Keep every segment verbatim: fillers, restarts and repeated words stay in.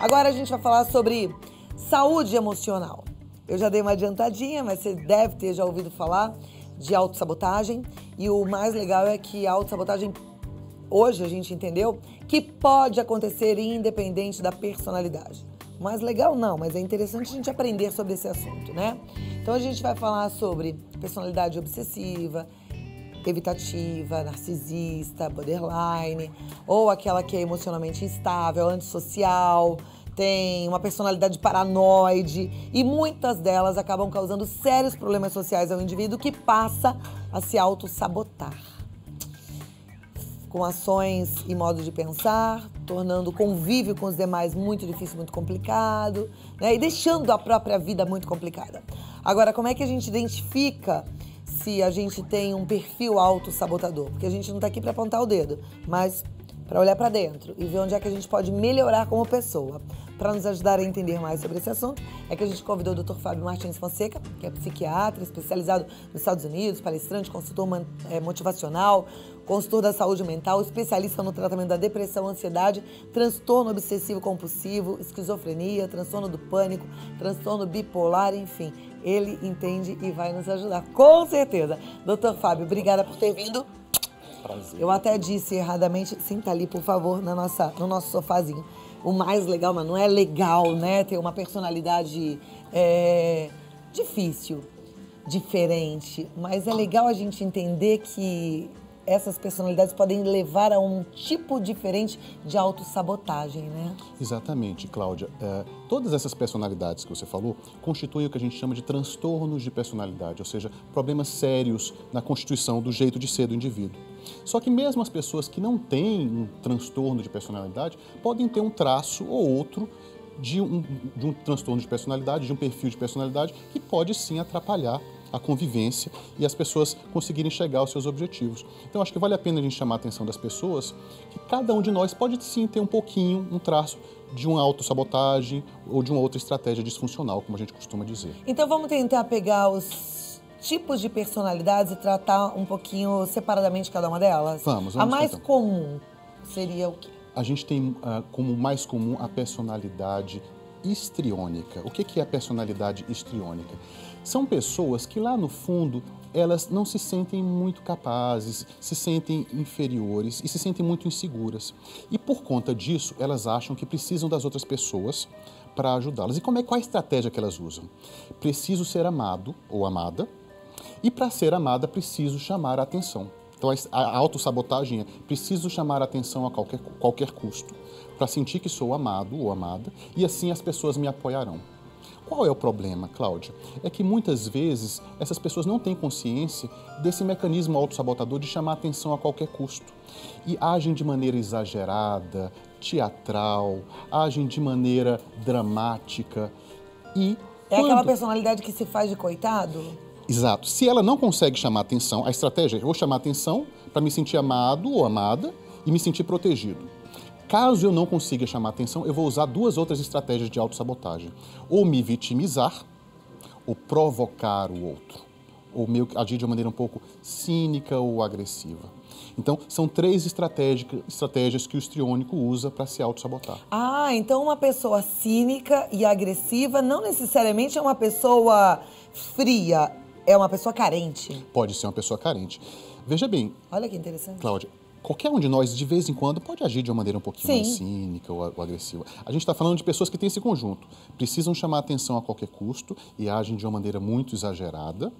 Agora a gente vai falar sobre saúde emocional. Eu já dei uma adiantadinha, mas você deve ter já ouvido falar de autossabotagem. E o mais legal é que a autossabotagem, hoje a gente entendeu, que pode acontecer independente da personalidade. Mas legal não, mas é interessante a gente aprender sobre esse assunto, né? Então a gente vai falar sobre personalidade obsessiva, evitativa, narcisista, borderline, ou aquela que é emocionalmente instável, antissocial, tem uma personalidade paranoide, e muitas delas acabam causando sérios problemas sociais ao indivíduo que passa a se autossabotar, com ações e modo de pensar, tornando o convívio com os demais muito difícil, muito complicado, né? E deixando a própria vida muito complicada. Agora, como é que a gente identifica se a gente tem um perfil autossabotador? Porque a gente não está aqui para apontar o dedo, mas para olhar para dentro e ver onde é que a gente pode melhorar como pessoa. Para nos ajudar a entender mais sobre esse assunto, é que a gente convidou o doutor Fábio Martins Fonseca, que é psiquiatra, especializado nos Estados Unidos, palestrante, consultor motivacional, consultor da saúde mental, especialista no tratamento da depressão, ansiedade, transtorno obsessivo compulsivo, esquizofrenia, transtorno do pânico, transtorno bipolar, enfim. Ele entende e vai nos ajudar, com certeza. doutor Fábio, obrigada por ter vindo. Prazer. Eu até disse erradamente, senta ali, por favor, na nossa, no nosso sofazinho. O mais legal, mas não é legal, né? Ter uma personalidade é, difícil, diferente. Mas é legal a gente entender que essas personalidades podem levar a um tipo diferente de autossabotagem, né? Exatamente, Cláudia. É, todas essas personalidades que você falou constituem o que a gente chama de transtornos de personalidade, ou seja, problemas sérios na constituição do jeito de ser do indivíduo. Só que mesmo as pessoas que não têm um transtorno de personalidade podem ter um traço ou outro de um, de um transtorno de personalidade, de um perfil de personalidade, que pode sim atrapalhar a convivência e as pessoas conseguirem chegar aos seus objetivos. Então, acho que vale a pena a gente chamar a atenção das pessoas que cada um de nós pode sim ter um pouquinho, um traço de uma autossabotagem ou de uma outra estratégia disfuncional, como a gente costuma dizer. Então, vamos tentar pegar os tipos de personalidades e tratar um pouquinho separadamente cada uma delas? Vamos, vamos. A mais então. comum seria o quê? A gente tem uh, como mais comum a personalidade histriônica. O que que é a personalidade histriônica? São pessoas que lá no fundo elas não se sentem muito capazes, se sentem inferiores e se sentem muito inseguras. E por conta disso, elas acham que precisam das outras pessoas para ajudá-las. E como é, qual é a estratégia que elas usam? Preciso ser amado ou amada, e para ser amada preciso chamar a atenção. Então a autossabotagem é preciso chamar a atenção a qualquer, qualquer custo, para sentir que sou amado ou amada, e assim as pessoas me apoiarão. Qual é o problema, Cláudia? É que muitas vezes essas pessoas não têm consciência desse mecanismo autossabotador de chamar atenção a qualquer custo. E agem de maneira exagerada, teatral, agem de maneira dramática e... É quando... aquela personalidade que se faz de coitado? Exato. Se ela não consegue chamar atenção, a estratégia é eu chamar atenção para me sentir amado ou amada e me sentir protegido. Caso eu não consiga chamar atenção, eu vou usar duas outras estratégias de autossabotagem. Ou me vitimizar, ou provocar o outro. Ou meio que agir de maneira um pouco cínica ou agressiva. Então, são três estratégias que o histriônico usa para se autossabotar. Ah, então uma pessoa cínica e agressiva não necessariamente é uma pessoa fria, é uma pessoa carente. Pode ser uma pessoa carente. Veja bem... Olha que interessante. Cláudia. Qualquer um de nós, de vez em quando, pode agir de uma maneira um pouquinho Sim. mais cínica ou, ou agressiva. A gente está falando de pessoas que têm esse conjunto. Precisam chamar atenção a qualquer custo e agem de uma maneira muito exagerada,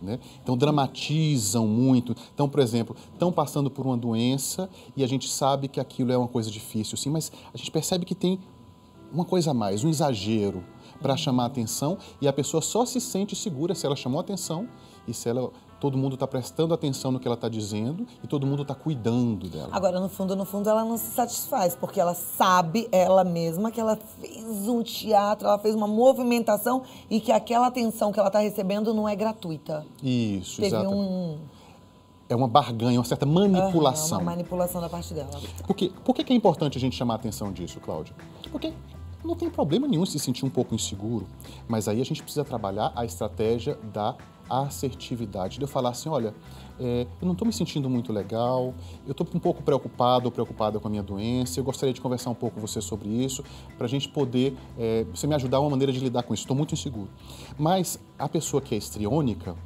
né? Então, dramatizam muito. Então, por exemplo, estão passando por uma doença e a gente sabe que aquilo é uma coisa difícil, sim, mas a gente percebe que tem uma coisa a mais, um exagero para chamar atenção, e a pessoa só se sente segura se ela chamou atenção e se ela... Todo mundo está prestando atenção no que ela está dizendo e todo mundo está cuidando dela. Agora, no fundo, no fundo, ela não se satisfaz, porque ela sabe, ela mesma, que ela fez um teatro, ela fez uma movimentação e que aquela atenção que ela está recebendo não é gratuita. Isso, Teve exatamente. Um... É uma barganha, uma certa manipulação. Uhum, uma manipulação da parte dela. Por quê? Por que é importante a gente chamar a atenção disso, Cláudia? Porque... Não tem problema nenhum se sentir um pouco inseguro, mas aí a gente precisa trabalhar a estratégia da assertividade, de eu falar assim, olha, é, eu não estou me sentindo muito legal, eu estou um pouco preocupado ou preocupada com a minha doença, eu gostaria de conversar um pouco com você sobre isso, para a gente poder, é, você me ajudar uma maneira de lidar com isso, estou muito inseguro. Mas a pessoa que é histriônica,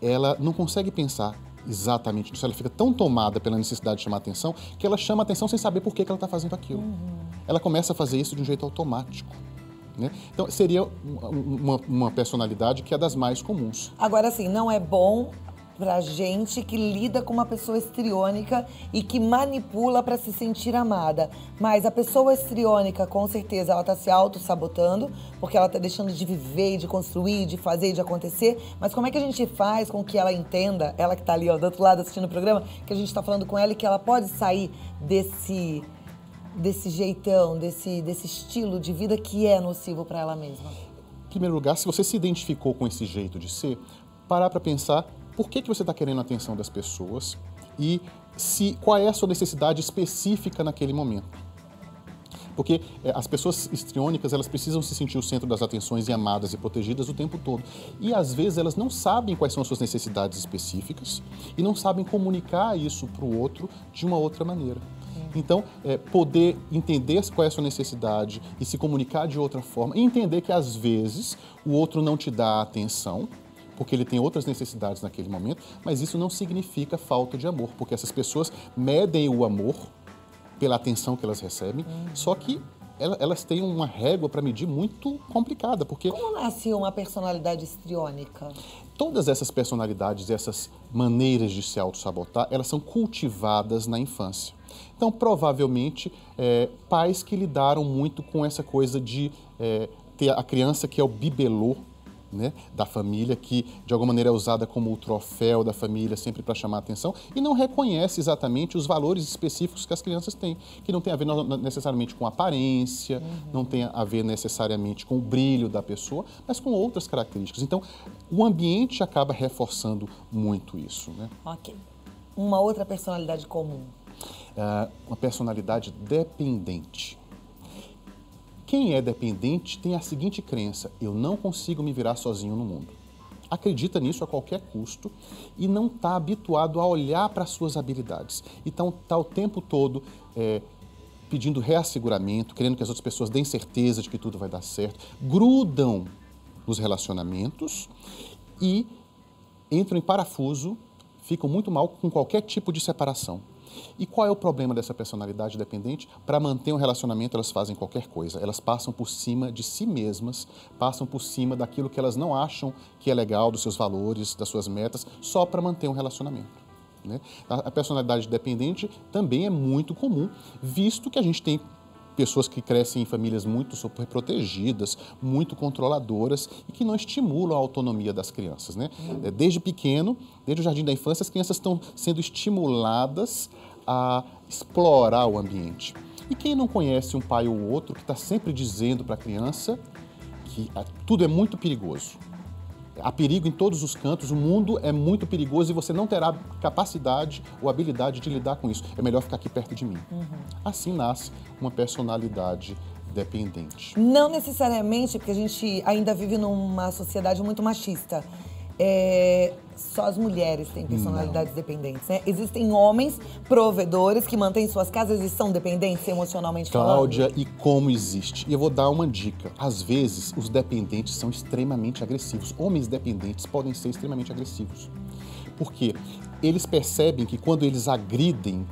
ela não consegue pensar exatamente nisso, ela fica tão tomada pela necessidade de chamar atenção, que ela chama atenção sem saber por que, que ela está fazendo aquilo. Uhum. Ela começa a fazer isso de um jeito automático. Né? Então, seria uma, uma personalidade que é das mais comuns. Agora, assim, não é bom pra gente que lida com uma pessoa histriônica e que manipula para se sentir amada. Mas a pessoa histriônica, com certeza, ela tá se auto-sabotando, porque ela tá deixando de viver, de construir, de fazer, de acontecer. Mas como é que a gente faz com que ela entenda, ela que tá ali, ó, do outro lado assistindo o programa, que a gente tá falando com ela e que ela pode sair desse... desse jeitão, desse, desse estilo de vida que é nocivo para ela mesma? Em primeiro lugar, se você se identificou com esse jeito de ser, parar para pensar por que, que você está querendo a atenção das pessoas e se, qual é a sua necessidade específica naquele momento. Porque é, as pessoas histriônicas, elas precisam se sentir o centro das atenções e amadas e protegidas o tempo todo. E, às vezes, elas não sabem quais são as suas necessidades específicas e não sabem comunicar isso para o outro de uma outra maneira. Então, é, poder entender qual é a sua necessidade e se comunicar de outra forma e entender que, às vezes, o outro não te dá atenção, porque ele tem outras necessidades naquele momento, mas isso não significa falta de amor, porque essas pessoas medem o amor pela atenção que elas recebem, hum. só que elas têm uma régua para medir muito complicada, porque... Como nasce uma personalidade histriônica? Todas essas personalidades, essas maneiras de se auto-sabotar, elas são cultivadas na infância. Então, provavelmente, é, pais que lidaram muito com essa coisa de é, ter a criança que é o bibelô, né, da família, que de alguma maneira é usada como o troféu da família, sempre para chamar a atenção, e não reconhece exatamente os valores específicos que as crianças têm, que não tem a ver necessariamente com a aparência, uhum. não tem a ver necessariamente com o brilho da pessoa, mas com outras características. Então, o ambiente acaba reforçando muito isso. Né? Ok. Uma outra personalidade comum? Uh, uma personalidade dependente. Quem é dependente tem a seguinte crença: eu não consigo me virar sozinho no mundo. Acredita nisso a qualquer custo e não está habituado a olhar para as suas habilidades. Então, está o tempo todo é, pedindo reasseguramento, querendo que as outras pessoas deem certeza de que tudo vai dar certo, grudam nos relacionamentos e entram em parafuso, ficam muito mal com qualquer tipo de separação. E qual é o problema dessa personalidade dependente? Para manter um relacionamento, elas fazem qualquer coisa. Elas passam por cima de si mesmas, passam por cima daquilo que elas não acham que é legal, dos seus valores, das suas metas, só para manter um relacionamento. Né? A personalidade dependente também é muito comum, visto que a gente tem pessoas que crescem em famílias muito superprotegidas, muito controladoras e que não estimulam a autonomia das crianças, né? Desde pequeno, desde o jardim da infância, as crianças estão sendo estimuladas a explorar o ambiente. E quem não conhece um pai ou outro que está sempre dizendo para a criança que tudo é muito perigoso, há perigo em todos os cantos, o mundo é muito perigoso e você não terá capacidade ou habilidade de lidar com isso. É melhor ficar aqui perto de mim. Uhum. Assim nasce uma personalidade dependente. Não necessariamente, porque a gente ainda vive numa sociedade muito machista. É, só as mulheres têm personalidades não. dependentes, né? Existem homens provedores que mantêm suas casas e são dependentes emocionalmente Cláudia, falando. Cláudia, e como existe? E eu vou dar uma dica. Às vezes, os dependentes são extremamente agressivos. Homens dependentes podem ser extremamente agressivos. Por quê? Eles percebem que quando eles agridem,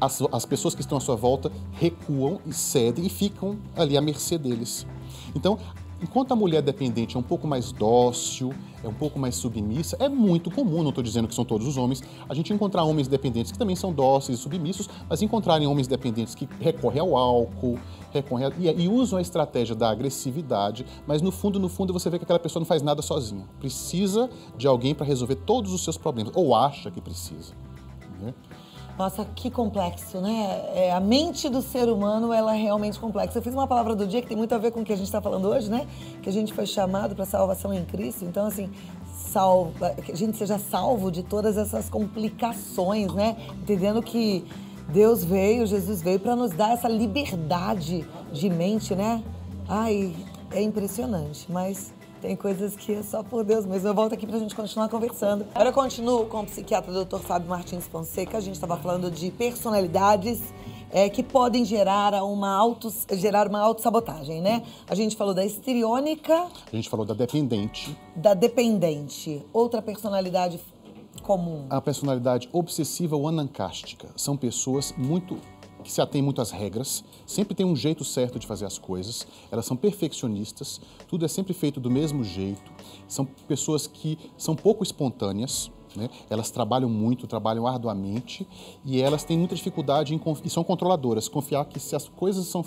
as, as pessoas que estão à sua volta recuam e cedem e ficam ali à mercê deles. Então, enquanto a mulher dependente é um pouco mais dócil, é um pouco mais submissa, é muito comum, não estou dizendo que são todos os homens, a gente encontrar homens dependentes que também são dóceis e submissos, mas encontrarem homens dependentes que recorrem ao álcool, recorrem a, e, e usam a estratégia da agressividade, mas no fundo, no fundo, você vê que aquela pessoa não faz nada sozinha. Precisa de alguém para resolver todos os seus problemas, ou acha que precisa. Né? Nossa, que complexo, né? É, a mente do ser humano, ela é realmente complexa. Eu fiz uma palavra do dia que tem muito a ver com o que a gente está falando hoje, né? Que a gente foi chamado para salvação em Cristo. Então, assim, salva, que a gente seja salvo de todas essas complicações, né? Entendendo que Deus veio, Jesus veio para nos dar essa liberdade de mente, né? Ai, é impressionante, mas... Tem coisas que é só por Deus mesmo. Eu volto aqui pra gente continuar conversando. Agora eu continuo com o psiquiatra doutor Fábio Martins Fonseca. A gente estava falando de personalidades é, que podem gerar uma auto, gerar uma autossabotagem, né? A gente falou da histriônica. A gente falou da dependente. Da dependente. Outra personalidade comum. A personalidade obsessiva ou anancástica. São pessoas muito... que se atém muito às regras, sempre tem um jeito certo de fazer as coisas, elas são perfeccionistas, tudo é sempre feito do mesmo jeito, são pessoas que são pouco espontâneas, né? Elas trabalham muito, trabalham arduamente e elas têm muita dificuldade em conf... e são controladoras, confiar que se as coisas são...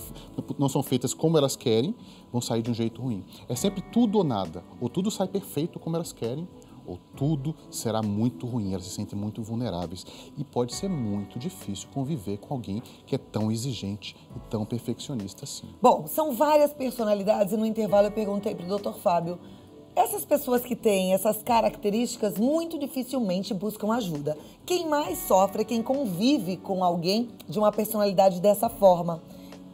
não são feitas como elas querem, vão sair de um jeito ruim. É sempre tudo ou nada, ou tudo sai perfeito como elas querem, ou tudo será muito ruim, elas se sentem muito vulneráveis. E pode ser muito difícil conviver com alguém que é tão exigente e tão perfeccionista assim. Bom, são várias personalidades e no intervalo eu perguntei para o doutor Fábio, essas pessoas que têm essas características muito dificilmente buscam ajuda. Quem mais sofre é quem convive com alguém de uma personalidade dessa forma.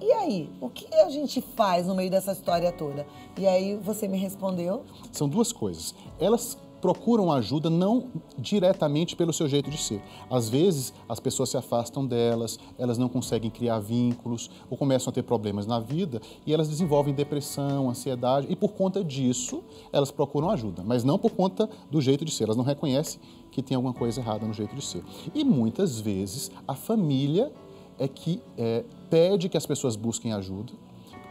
E aí, o que a gente faz no meio dessa história toda? E aí você me respondeu? São duas coisas. Elas... procuram ajuda não diretamente pelo seu jeito de ser. Às vezes, as pessoas se afastam delas, elas não conseguem criar vínculos ou começam a ter problemas na vida e elas desenvolvem depressão, ansiedade e por conta disso, elas procuram ajuda, mas não por conta do jeito de ser. Elas não reconhecem que tem alguma coisa errada no jeito de ser. E muitas vezes, a família é que é, pede que as pessoas busquem ajuda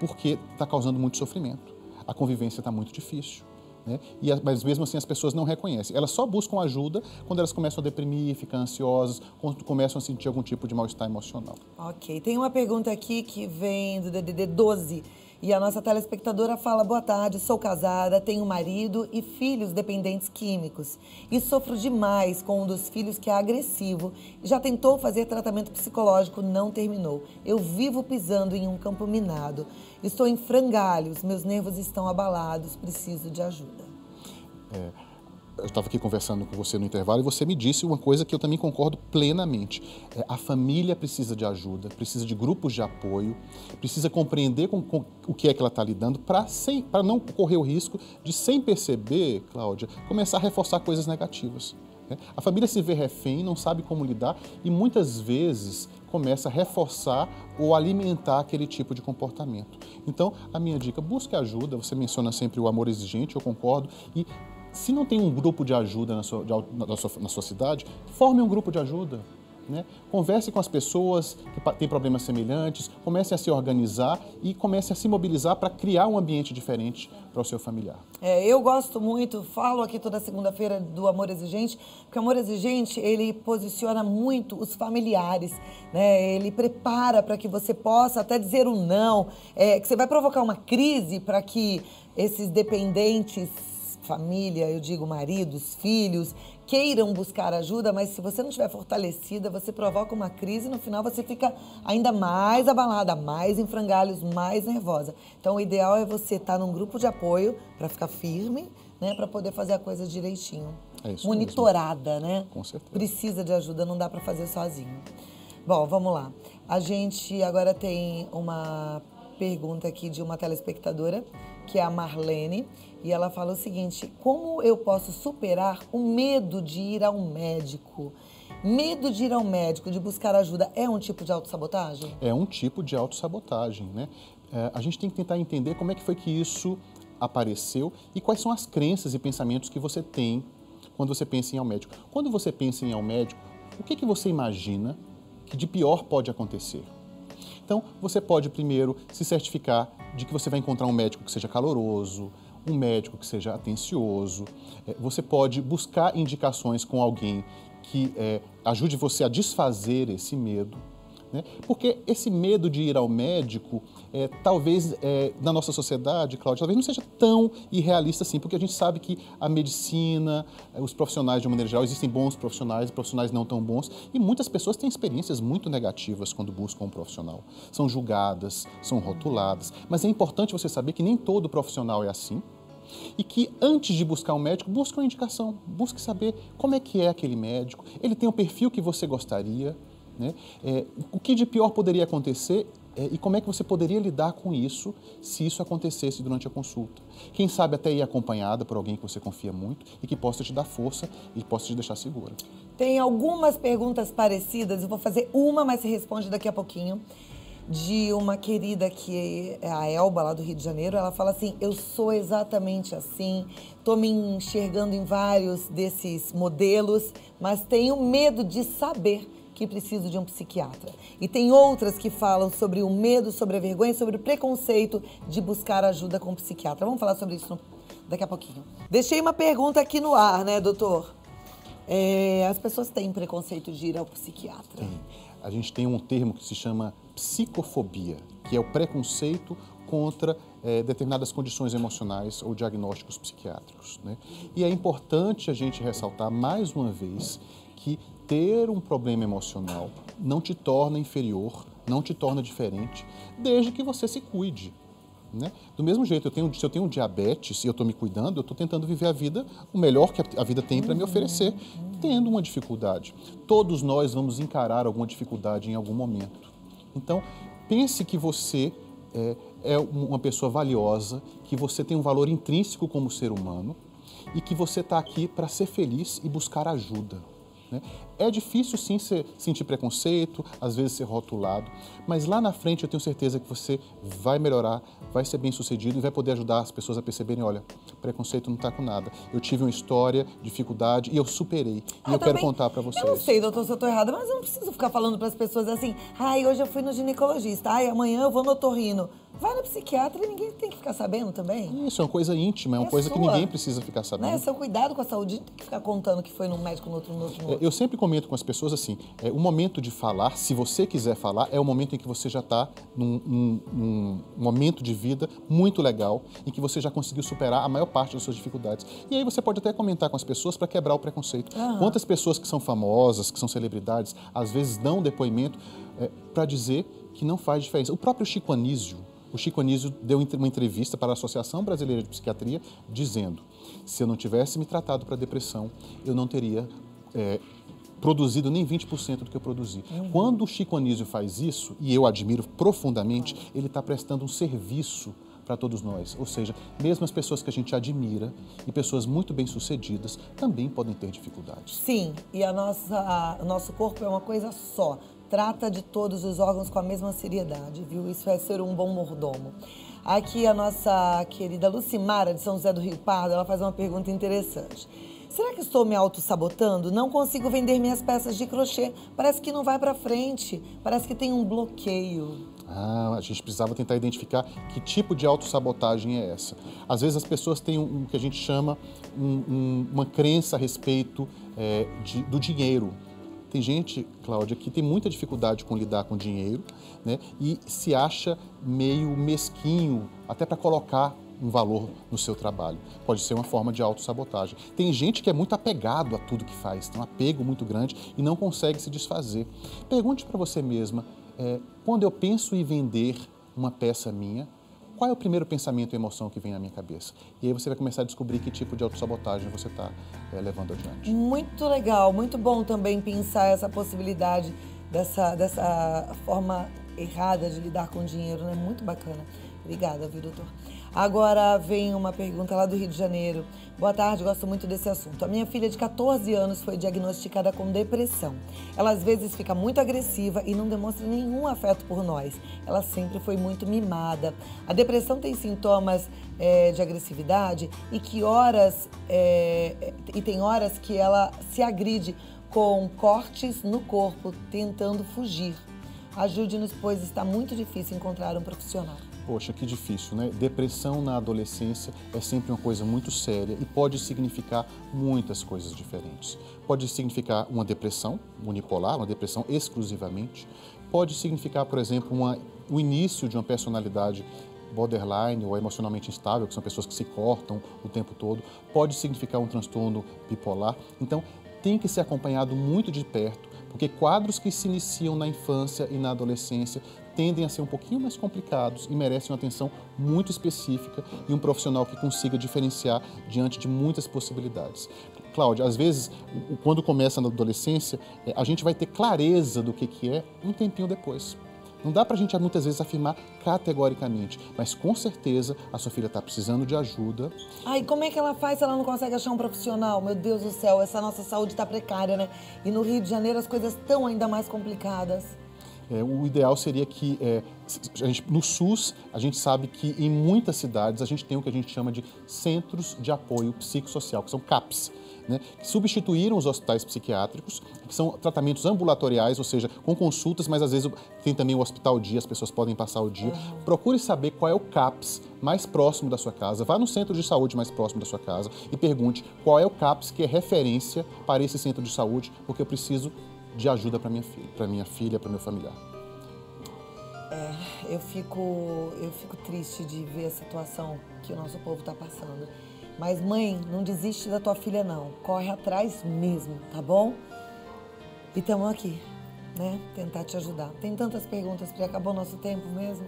porque está causando muito sofrimento. A convivência está muito difícil. Né? E, mas mesmo assim as pessoas não reconhecem. Elas só buscam ajuda quando elas começam a deprimir, ficam ansiosas, quando começam a sentir algum tipo de mal-estar emocional. Ok. Tem uma pergunta aqui que vem do D D D doze e a nossa telespectadora fala: boa tarde, sou casada, tenho marido e filhos dependentes químicos e sofro demais com um dos filhos que é agressivo. Já tentou fazer tratamento psicológico, não terminou. Eu vivo pisando em um campo minado. Estou em frangalhos, meus nervos estão abalados, preciso de ajuda. É, eu estava aqui conversando com você no intervalo e você me disse uma coisa que eu também concordo plenamente. É, a família precisa de ajuda, precisa de grupos de apoio, precisa compreender com, com o que é que ela está lidando para para não correr o risco de, sem perceber, Cláudia, começar a reforçar coisas negativas. Né? A família se vê refém, não sabe como lidar e muitas vezes... começa a reforçar ou alimentar aquele tipo de comportamento. Então, a minha dica, busque ajuda, você menciona sempre o amor exigente, eu concordo, e se não tem um grupo de ajuda na sua, de, na sua, na sua cidade, forme um grupo de ajuda, né? Converse com as pessoas que têm problemas semelhantes, comece a se organizar e comece a se mobilizar para criar um ambiente diferente para o seu familiar. É, eu gosto muito, falo aqui toda segunda-feira do Amor Exigente, porque o Amor Exigente, ele posiciona muito os familiares, né? Ele prepara para que você possa até dizer um não, é, que você vai provocar uma crise para que esses dependentes, família, eu digo maridos, filhos, queiram buscar ajuda, mas se você não estiver fortalecida, você provoca uma crise e no final você fica ainda mais abalada, mais em frangalhos, mais nervosa. Então o ideal é você estar num grupo de apoio para ficar firme, né, para poder fazer a coisa direitinho. É isso, monitorada, mesmo. Né? Com certeza. Precisa de ajuda, não dá para fazer sozinho. Bom, vamos lá. A gente agora tem uma pergunta aqui de uma telespectadora, que é a Marlene, e ela fala o seguinte: como eu posso superar o medo de ir ao médico? Medo de ir ao médico, de buscar ajuda, é um tipo de autossabotagem? É um tipo de autossabotagem, né? É, a gente tem que tentar entender como é que foi que isso apareceu e quais são as crenças e pensamentos que você tem quando você pensa em ir ao médico. Quando você pensa em ir ao médico, o que que você imagina que de pior pode acontecer? Então, você pode primeiro se certificar de que você vai encontrar um médico que seja caloroso, um médico que seja atencioso. Você pode buscar indicações com alguém que é, ajude você a desfazer esse medo, né? Porque esse medo de ir ao médico, é, talvez é, na nossa sociedade, Cláudia, talvez não seja tão irrealista assim, porque a gente sabe que a medicina, os profissionais de uma maneira geral, existem bons profissionais, profissionais não tão bons, e muitas pessoas têm experiências muito negativas quando buscam um profissional. São julgadas, são rotuladas, mas é importante você saber que nem todo profissional é assim, e que antes de buscar um médico, busque uma indicação, busque saber como é que é aquele médico, ele tem o perfil que você gostaria, né? É, o que de pior poderia acontecer e como é que você poderia lidar com isso se isso acontecesse durante a consulta. Quem sabe até ir acompanhada por alguém que você confia muito e que possa te dar força e possa te deixar segura. Tem algumas perguntas parecidas, eu vou fazer uma, mas se responde daqui a pouquinho, de uma querida que é a Elba, lá do Rio de Janeiro. Ela fala assim: eu sou exatamente assim, tô me enxergando em vários desses modelos, mas tenho medo de saber que preciso de um psiquiatra. E tem outras que falam sobre o medo, sobre a vergonha, sobre o preconceito de buscar ajuda com o psiquiatra. Vamos falar sobre isso daqui a pouquinho. Deixei uma pergunta aqui no ar, né, doutor? É, as pessoas têm preconceito de ir ao psiquiatra? Tem. A gente tem um termo que se chama psicofobia, que é o preconceito contra é, determinadas condições emocionais ou diagnósticos psiquiátricos, né? E é importante a gente ressaltar mais uma vez que ter um problema emocional não te torna inferior, não te torna diferente, desde que você se cuide, né? Do mesmo jeito, eu tenho, se eu tenho um diabetes e eu estou me cuidando, eu estou tentando viver a vida o melhor que a vida tem para me oferecer, tendo uma dificuldade. Todos nós vamos encarar alguma dificuldade em algum momento. Então, pense que você é, é uma pessoa valiosa, que você tem um valor intrínseco como ser humano e que você está aqui para ser feliz e buscar ajuda, né? É difícil, sim, ser, sentir preconceito, às vezes ser rotulado, mas lá na frente eu tenho certeza que você vai melhorar, vai ser bem sucedido e vai poder ajudar as pessoas a perceberem: olha, preconceito não está com nada. Eu tive uma história, dificuldade e eu superei. Ah, e eu também quero contar para vocês. Eu não sei, doutor, se eu estou errada, mas eu não preciso ficar falando para as pessoas assim: ai, hoje eu fui no ginecologista, ai, amanhã eu vou no otorrino. Vai no psiquiatra e ninguém tem que ficar sabendo também. Isso, é uma coisa íntima, é uma é coisa sua, que ninguém precisa ficar sabendo. Né? Seu cuidado com a saúde, não tem que ficar contando que foi num médico, no outro, no outro, no outro. Eu sempre comento com as pessoas assim: é, o momento de falar, se você quiser falar, é o momento em que você já está num, num, num momento de vida muito legal, em que você já conseguiu superar a maior parte das suas dificuldades. E aí você pode até comentar com as pessoas para quebrar o preconceito. Uhum. Quantas pessoas que são famosas, que são celebridades, às vezes dão depoimento é, para dizer que não faz diferença. O próprio Chico Anísio, O Chico Anísio deu uma entrevista para a Associação Brasileira de Psiquiatria dizendo: se eu não tivesse me tratado para depressão, eu não teria é, produzido nem vinte por cento do que eu produzi. Uhum. Quando o Chico Anísio faz isso, e eu admiro profundamente, uhum. ele está prestando um serviço para todos nós. Ou seja, mesmo as pessoas que a gente admira e pessoas muito bem-sucedidas também podem ter dificuldades. Sim, e a nossa, a, o nosso corpo é uma coisa só. Trata de todos os órgãos com a mesma seriedade, viu? Isso é ser um bom mordomo. Aqui a nossa querida Lucimara, de São José do Rio Pardo, ela faz uma pergunta interessante. Será que estou me auto-sabotando? Não consigo vender minhas peças de crochê. Parece que não vai pra frente. Parece que tem um bloqueio. Ah, a gente precisava tentar identificar que tipo de autossabotagem é essa. Às vezes as pessoas têm um, um que a gente chama um, um, uma crença a respeito é, de, do dinheiro. Tem gente, Cláudia, que tem muita dificuldade com lidar com dinheiro, né? E se acha meio mesquinho, até para colocar um valor no seu trabalho. Pode ser uma forma de autossabotagem. Tem gente que é muito apegado a tudo que faz, tem um apego muito grande e não consegue se desfazer. Pergunte para você mesma, é, quando eu penso em vender uma peça minha, qual é o primeiro pensamento e emoção que vem na minha cabeça? E aí você vai começar a descobrir que tipo de autossabotagem você está é, levando adiante. Muito legal, muito bom também pensar essa possibilidade dessa, dessa forma errada de lidar com o dinheiro, né? Muito bacana. Obrigada, viu, doutor? Agora vem uma pergunta lá do Rio de Janeiro. Boa tarde, gosto muito desse assunto. A minha filha de quatorze anos foi diagnosticada com depressão. Ela às vezes fica muito agressiva e não demonstra nenhum afeto por nós. Ela sempre foi muito mimada. A depressão tem sintomas é, de agressividade e que horas é, e tem horas que ela se agride com cortes no corpo, tentando fugir. Ajude-nos, pois está muito difícil encontrar um profissional. Poxa, que difícil, né? Depressão na adolescência é sempre uma coisa muito séria e pode significar muitas coisas diferentes. Pode significar uma depressão unipolar, uma depressão exclusivamente. Pode significar, por exemplo, uma, o início de uma personalidade borderline ou emocionalmente instável, que são pessoas que se cortam o tempo todo. Pode significar um transtorno bipolar. Então, tem que ser acompanhado muito de perto, porque quadros que se iniciam na infância e na adolescência tendem a ser um pouquinho mais complicados e merecem uma atenção muito específica e um profissional que consiga diferenciar diante de muitas possibilidades. Cláudia, às vezes, quando começa na adolescência, a gente vai ter clareza do que que é um tempinho depois. Não dá para a gente muitas vezes afirmar categoricamente, mas com certeza a sua filha está precisando de ajuda. Ai, como é que ela faz se ela não consegue achar um profissional? Meu Deus do céu, essa nossa saúde está precária, né? E no Rio de Janeiro as coisas estão ainda mais complicadas. É, o ideal seria que, é, a gente, no SUS, a gente sabe que em muitas cidades a gente tem o que a gente chama de Centros de Apoio Psicossocial, que são CAPS, né, que substituíram os hospitais psiquiátricos, que são tratamentos ambulatoriais, ou seja, com consultas, mas às vezes tem também o hospital dia, as pessoas podem passar o dia. Uhum. Procure saber qual é o CAPS mais próximo da sua casa, vá no centro de saúde mais próximo da sua casa e pergunte qual é o CAPS que é referência para esse centro de saúde, porque eu preciso de ajuda para minha filha, para minha filha, para meu familiar. É, eu fico, eu fico triste de ver a situação que o nosso povo está passando. Mas mãe, não desiste da tua filha não, corre atrás mesmo, tá bom? E estamos aqui, né? Tentar te ajudar. Tem tantas perguntas, porque acabou nosso tempo mesmo.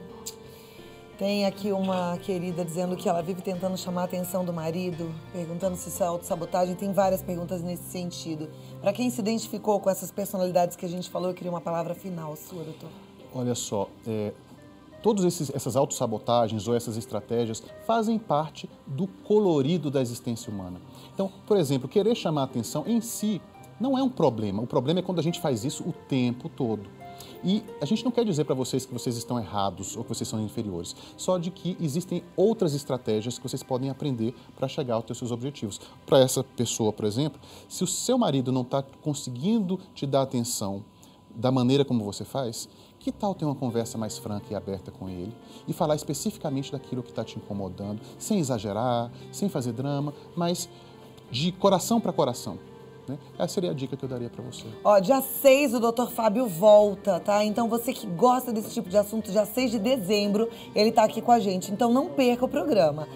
Tem aqui uma querida dizendo que ela vive tentando chamar a atenção do marido, perguntando se isso é autossabotagem. Tem várias perguntas nesse sentido. Para quem se identificou com essas personalidades que a gente falou, eu queria uma palavra final sua, doutor. Olha só, é, todas essas autossabotagens ou essas estratégias fazem parte do colorido da existência humana. Então, por exemplo, querer chamar a atenção em si não é um problema. O problema é quando a gente faz isso o tempo todo. E a gente não quer dizer para vocês que vocês estão errados ou que vocês são inferiores, só de que existem outras estratégias que vocês podem aprender para chegar aos seus objetivos. Para essa pessoa, por exemplo, se o seu marido não está conseguindo te dar atenção da maneira como você faz, que tal ter uma conversa mais franca e aberta com ele e falar especificamente daquilo que está te incomodando, sem exagerar, sem fazer drama, mas de coração para coração. Né? Essa seria a dica que eu daria para você. Ó, dia seis o doutor Fábio volta, tá? Então você que gosta desse tipo de assunto, dia seis de dezembro ele tá aqui com a gente. Então não perca o programa.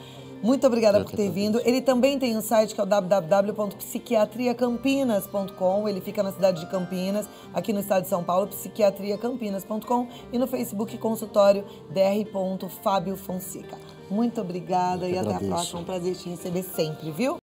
Muito obrigada eu por ter vindo. Isso. Ele também tem um site que é o w w w ponto psiquiatria campinas ponto com. Ele fica na cidade de Campinas, aqui no estado de São Paulo, psiquiatria campinas ponto com, e no Facebook consultório doutor Fábio Fonseca. Muito obrigada eu e até a próxima. Um prazer te receber sempre, viu?